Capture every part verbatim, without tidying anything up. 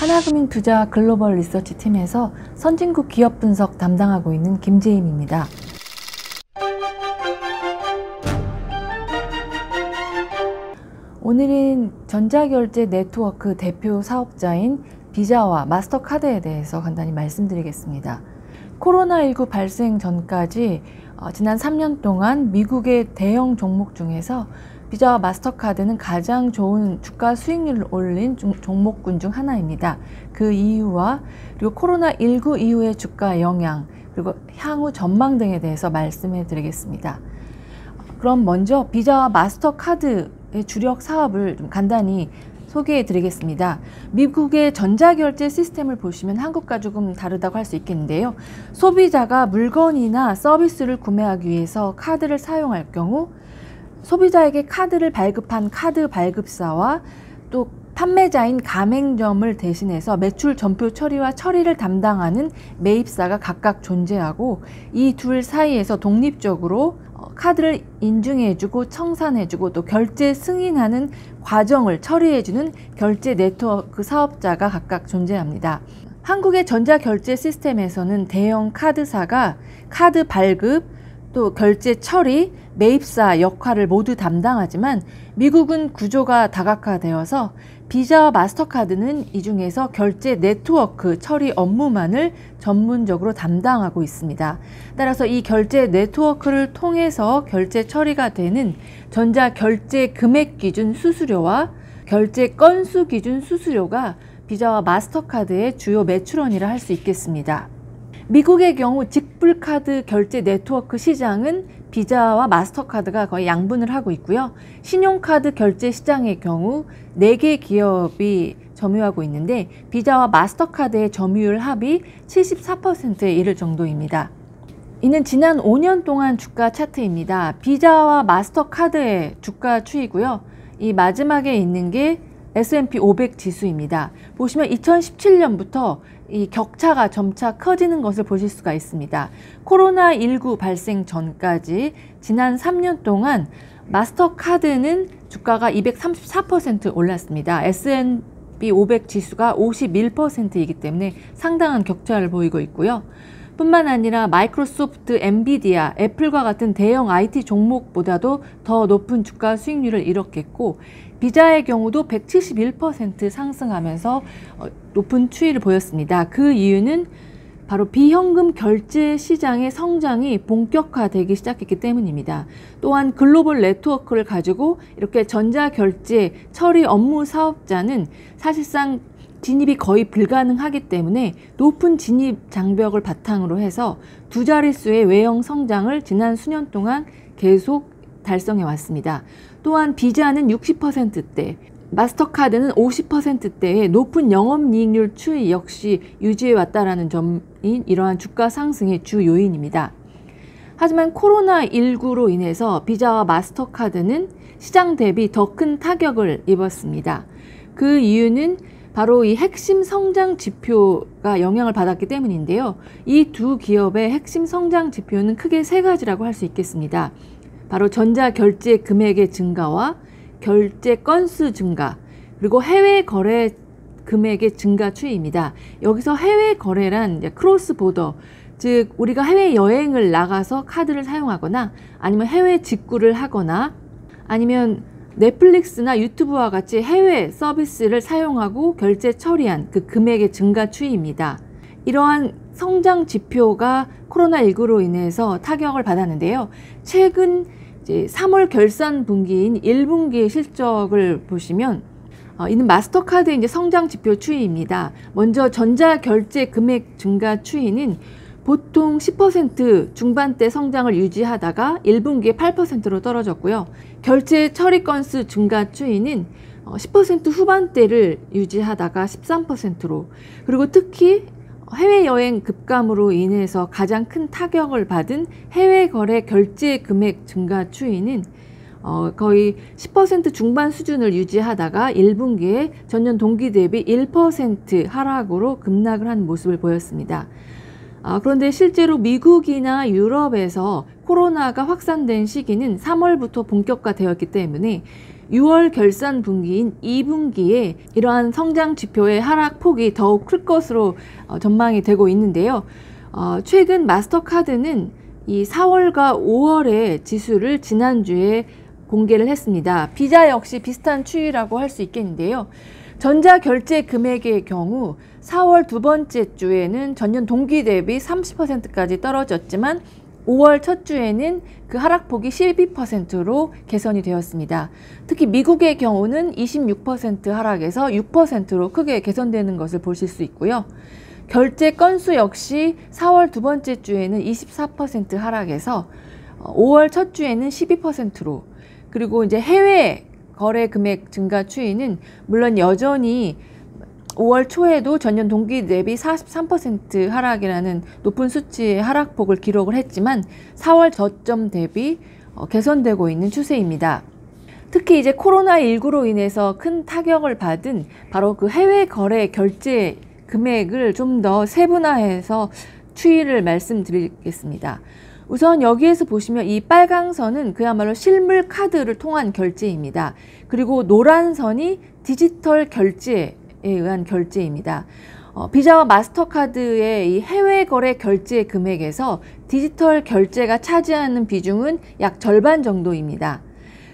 하나금융투자 글로벌 리서치 팀에서 선진국 기업 분석 담당하고 있는 김재임입니다. 오늘은 전자결제 네트워크 대표 사업자인 비자와 마스터카드에 대해서 간단히 말씀드리겠습니다. 코로나 일구 발생 전까지 지난 삼 년 동안 미국의 대형 종목 중에서 비자와 마스터카드는 가장 좋은 주가 수익률을 올린 종목군 중 하나입니다. 그 이유와 그리고 코로나 일구 이후의 주가 영향, 그리고 향후 전망 등에 대해서 말씀해 드리겠습니다. 그럼 먼저 비자와 마스터카드의 주력 사업을 좀 간단히 소개해 드리겠습니다. 미국의 전자결제 시스템을 보시면 한국과 조금 다르다고 할 수 있겠는데요. 소비자가 물건이나 서비스를 구매하기 위해서 카드를 사용할 경우 소비자에게 카드를 발급한 카드 발급사와 또 판매자인 가맹점을 대신해서 매출 전표 처리와 처리를 담당하는 매입사가 각각 존재하고, 이 둘 사이에서 독립적으로 카드를 인증해주고 청산해주고 또 결제 승인하는 과정을 처리해주는 결제 네트워크 사업자가 각각 존재합니다. 한국의 전자결제 시스템에서는 대형 카드사가 카드 발급, 또 결제 처리, 매입사 역할을 모두 담당하지만 미국은 구조가 다각화되어서 비자와 마스터카드는 이 중에서 결제 네트워크 처리 업무만을 전문적으로 담당하고 있습니다. 따라서 이 결제 네트워크를 통해서 결제 처리가 되는 전자결제 금액 기준 수수료와 결제 건수 기준 수수료가 비자와 마스터카드의 주요 매출원이라 할 수 있겠습니다. 미국의 경우 직불카드 결제 네트워크 시장은 비자와 마스터카드가 거의 양분을 하고 있고요. 신용카드 결제 시장의 경우 네 개 기업이 점유하고 있는데 비자와 마스터카드의 점유율 합이 칠십사 퍼센트에 이를 정도입니다. 이는 지난 오 년 동안 주가 차트입니다. 비자와 마스터카드의 주가 추이고요. 이 마지막에 있는 게 에스 앤 피 오백 지수입니다. 보시면 이천십칠 년부터 이 격차가 점차 커지는 것을 보실 수가 있습니다. 코로나 일구 발생 전까지 지난 삼 년 동안 마스터카드는 주가가 이백삼십사 퍼센트 올랐습니다. 에스 앤 피 오백 지수가 오십일 퍼센트이기 때문에 상당한 격차를 보이고 있고요. 뿐만 아니라 마이크로소프트, 엔비디아, 애플과 같은 대형 아이 티 종목보다도 더 높은 주가 수익률을 이뤘겠고, 비자의 경우도 백칠십일 퍼센트 상승하면서 높은 추이를 보였습니다. 그 이유는 바로 비현금 결제 시장의 성장이 본격화되기 시작했기 때문입니다. 또한 글로벌 네트워크를 가지고 이렇게 전자결제 처리 업무 사업자는 사실상 진입이 거의 불가능하기 때문에 높은 진입 장벽을 바탕으로 해서 두 자릿수의 외형 성장을 지난 수년 동안 계속 달성해 왔습니다. 또한 비자는 육십 퍼센트대, 마스터카드는 오십 퍼센트대의 높은 영업이익률 추이 역시 유지해 왔다라는 점이 이러한 주가 상승의 주 요인입니다. 하지만 코로나 일구로 인해서 비자와 마스터카드는 시장 대비 더 큰 타격을 입었습니다. 그 이유는 바로 이 핵심 성장 지표가 영향을 받았기 때문인데요. 이 두 기업의 핵심 성장 지표는 크게 세 가지라고 할 수 있겠습니다. 바로 전자결제 금액의 증가와 결제 건수 증가, 그리고 해외 거래 금액의 증가 추이입니다. 여기서 해외 거래란 크로스 보더, 즉 우리가 해외 여행을 나가서 카드를 사용하거나 아니면 해외 직구를 하거나 아니면 넷플릭스나 유튜브와 같이 해외 서비스를 사용하고 결제 처리한 그 금액의 증가 추이입니다. 이러한 성장 지표가 코로나 일구로 인해서 타격을 받았는데요. 최근 이제 삼월 결산 분기인 일 분기의 실적을 보시면 어, 이는 마스터카드의 이제 성장 지표 추이입니다. 먼저 전자결제 금액 증가 추이는 보통 십 퍼센트 중반대 성장을 유지하다가 일 분기에 팔 퍼센트로 떨어졌고요. 결제 처리 건수 증가 추이는 십 퍼센트 후반대를 유지하다가 십삼 퍼센트로, 그리고 특히 해외여행 급감으로 인해서 가장 큰 타격을 받은 해외 거래 결제 금액 증가 추이는 어, 거의 십 퍼센트 중반 수준을 유지하다가 일 분기에 전년 동기 대비 일 퍼센트 하락으로 급락을 한 모습을 보였습니다. 아, 그런데 실제로 미국이나 유럽에서 코로나가 확산된 시기는 삼월부터 본격화되었기 때문에 유월 결산 분기인 이 분기에 이러한 성장 지표의 하락폭이 더욱 클 것으로 어, 전망이 되고 있는데요. 어, 최근 마스터카드는 이 사월과 오월의 지수를 지난주에 공개를 했습니다. 비자 역시 비슷한 추이라고 할 수 있겠는데요. 전자결제 금액의 경우 사월 두 번째 주에는 전년 동기 대비 삼십 퍼센트까지 떨어졌지만 오월 첫 주에는 그 하락폭이 십이 퍼센트로 개선이 되었습니다. 특히 미국의 경우는 이십육 퍼센트 하락에서 육 퍼센트로 크게 개선되는 것을 보실 수 있고요. 결제 건수 역시 사월 두 번째 주에는 이십사 퍼센트 하락에서 오월 첫 주에는 십이 퍼센트로, 그리고 이제 해외 거래 금액 증가 추이는 물론 여전히 오월 초에도 전년 동기 대비 사십삼 퍼센트 하락이라는 높은 수치의 하락폭을 기록을 했지만 사월 저점 대비 개선되고 있는 추세입니다. 특히 이제 코로나 일구로 인해서 큰 타격을 받은 바로 그 해외 거래 결제 금액을 좀 더 세분화해서 추이를 말씀드리겠습니다. 우선 여기에서 보시면 이 빨강 선은 그야말로 실물 카드를 통한 결제입니다. 그리고 노란 선이 디지털 결제에 의한 결제입니다. 어, 비자와 마스터카드의 이 해외 거래 결제 금액에서 디지털 결제가 차지하는 비중은 약 절반 정도입니다.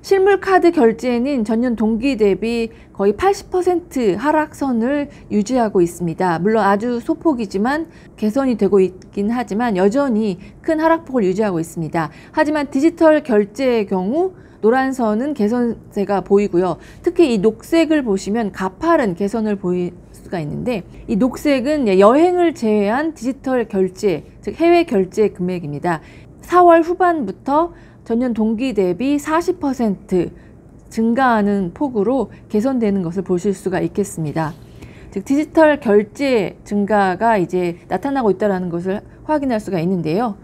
실물 카드 결제는 전년 동기 대비 거의 팔십 퍼센트 하락선을 유지하고 있습니다. 물론 아주 소폭이지만 개선이 되고 있긴 하지만 여전히 큰 하락폭을 유지하고 있습니다. 하지만 디지털 결제의 경우 노란 선은 개선세가 보이고요. 특히 이 녹색을 보시면 가파른 개선을 보일 수가 있는데, 이 녹색은 여행을 제외한 디지털 결제, 즉 해외 결제 금액입니다. 사월 후반부터 전년 동기 대비 사십 퍼센트 증가하는 폭으로 개선되는 것을 보실 수가 있겠습니다. 즉 디지털 결제 증가가 이제 나타나고 있다는 것을 확인할 수가 있는데요.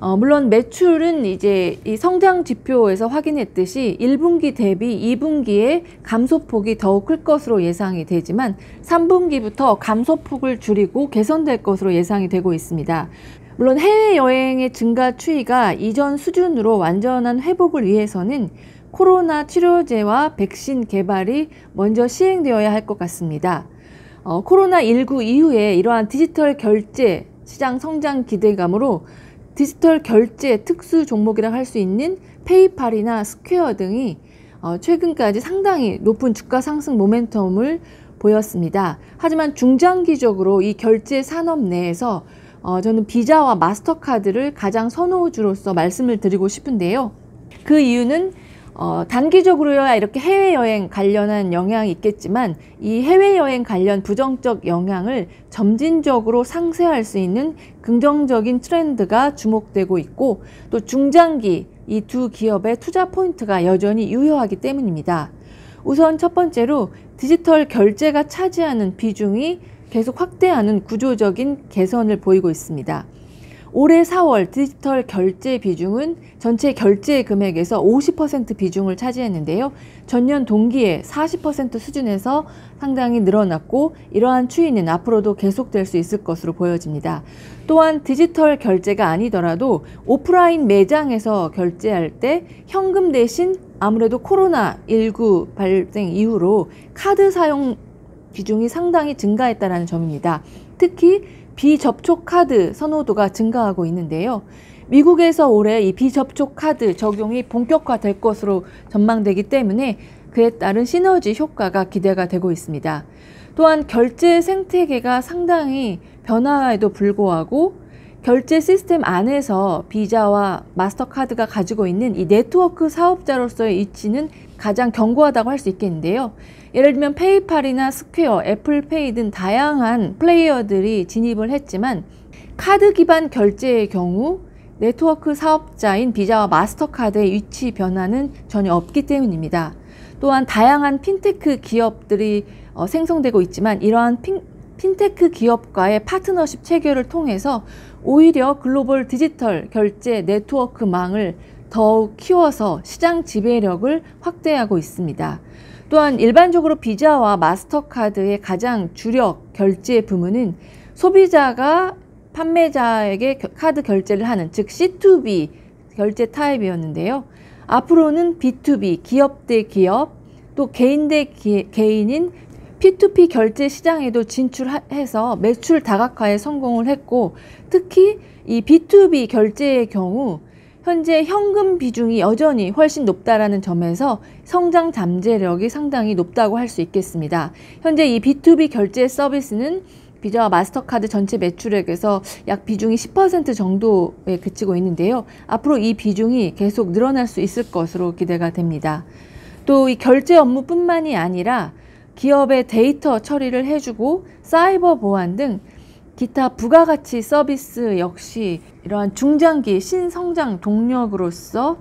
어, 물론 매출은 이제 이 성장 지표에서 확인했듯이 일 분기 대비 이 분기에 감소폭이 더욱 클 것으로 예상이 되지만 삼 분기부터 감소폭을 줄이고 개선될 것으로 예상이 되고 있습니다. 물론 해외여행의 증가 추이가 이전 수준으로 완전한 회복을 위해서는 코로나 치료제와 백신 개발이 먼저 시행되어야 할 것 같습니다. 어, 코로나 일구 이후에 이러한 디지털 결제 시장 성장 기대감으로 디지털 결제 특수 종목이라 할 수 있는 페이팔이나 스퀘어 등이 어, 최근까지 상당히 높은 주가 상승 모멘텀을 보였습니다. 하지만 중장기적으로 이 결제 산업 내에서 어, 저는 비자와 마스터카드를 가장 선호주로서 말씀을 드리고 싶은데요. 그 이유는 어, 단기적으로야 이렇게 해외여행 관련한 영향이 있겠지만 이 해외여행 관련 부정적 영향을 점진적으로 상쇄할 수 있는 긍정적인 트렌드가 주목되고 있고, 또 중장기 이 두 기업의 투자 포인트가 여전히 유효하기 때문입니다. 우선 첫 번째로 디지털 결제가 차지하는 비중이 계속 확대하는 구조적인 개선을 보이고 있습니다. 올해 사월 디지털 결제 비중은 전체 결제 금액에서 오십 퍼센트 비중을 차지했는데요. 전년 동기에 사십 퍼센트 수준에서 상당히 늘어났고, 이러한 추이는 앞으로도 계속될 수 있을 것으로 보여집니다. 또한 디지털 결제가 아니더라도 오프라인 매장에서 결제할 때 현금 대신 아무래도 코로나 일구 발생 이후로 카드 사용 비중이 상당히 증가했다는 점입니다. 특히 비접촉 카드 선호도가 증가하고 있는데요. 미국에서 올해 이 비접촉 카드 적용이 본격화될 것으로 전망되기 때문에 그에 따른 시너지 효과가 기대가 되고 있습니다. 또한 결제 생태계가 상당히 변화에도 불구하고 결제 시스템 안에서 비자와 마스터카드가 가지고 있는 이 네트워크 사업자로서의 위치는 가장 견고하다고 할 수 있겠는데요. 예를 들면 페이팔이나 스퀘어, 애플페이 등 다양한 플레이어들이 진입을 했지만 카드 기반 결제의 경우 네트워크 사업자인 비자와 마스터카드의 위치 변화는 전혀 없기 때문입니다. 또한 다양한 핀테크 기업들이 어, 생성되고 있지만 이러한 핀, 핀테크 기업과의 파트너십 체결을 통해서 오히려 글로벌 디지털 결제 네트워크망을 더욱 키워서 시장 지배력을 확대하고 있습니다. 또한 일반적으로 비자와 마스터카드의 가장 주력 결제 부문은 소비자가 판매자에게 카드 결제를 하는, 즉 씨 투 비 결제 타입이었는데요. 앞으로는 비 투 비, 기업 대 기업, 또 개인 대 개인인 피 투 피 결제 시장에도 진출해서 매출 다각화에 성공을 했고, 특히 이 비 투 비 결제의 경우 현재 현금 비중이 여전히 훨씬 높다라는 점에서 성장 잠재력이 상당히 높다고 할 수 있겠습니다. 현재 이 비 투 비 결제 서비스는 비자와 마스터카드 전체 매출액에서 약 비중이 십 퍼센트 정도에 그치고 있는데요. 앞으로 이 비중이 계속 늘어날 수 있을 것으로 기대가 됩니다. 또 이 결제 업무뿐만이 아니라 기업의 데이터 처리를 해주고 사이버 보안 등 기타 부가가치 서비스 역시 이러한 중장기 신성장 동력으로서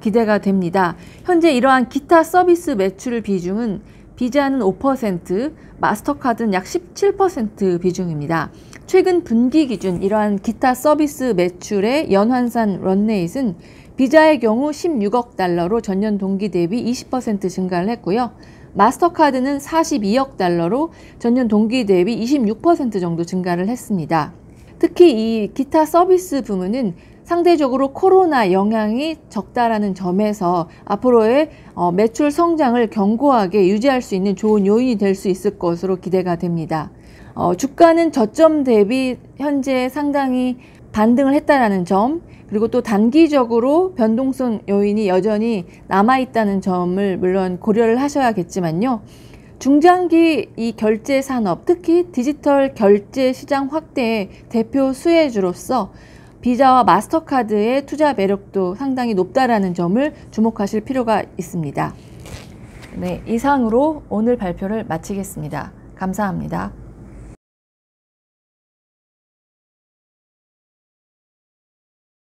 기대가 됩니다. 현재 이러한 기타 서비스 매출 비중은 비자는 오 퍼센트, 마스터카드는 약 십칠 퍼센트 비중입니다. 최근 분기 기준 이러한 기타 서비스 매출의 연환산 런레이트는 비자의 경우 십육억 달러로 전년 동기 대비 이십 퍼센트 증가를 했고요. 마스터카드는 사십이억 달러로 전년 동기 대비 이십육 퍼센트 정도 증가를 했습니다. 특히 이 기타 서비스 부문은 상대적으로 코로나 영향이 적다라는 점에서 앞으로의 매출 성장을 견고하게 유지할 수 있는 좋은 요인이 될 수 있을 것으로 기대가 됩니다. 어, 주가는 저점 대비 현재 상당히 반등을 했다라는 점, 그리고 또 단기적으로 변동성 요인이 여전히 남아있다는 점을 물론 고려를 하셔야겠지만요. 중장기 이 결제 산업, 특히 디지털 결제 시장 확대의 대표 수혜주로서 비자와 마스터카드의 투자 매력도 상당히 높다라는 점을 주목하실 필요가 있습니다. 네, 이상으로 오늘 발표를 마치겠습니다. 감사합니다.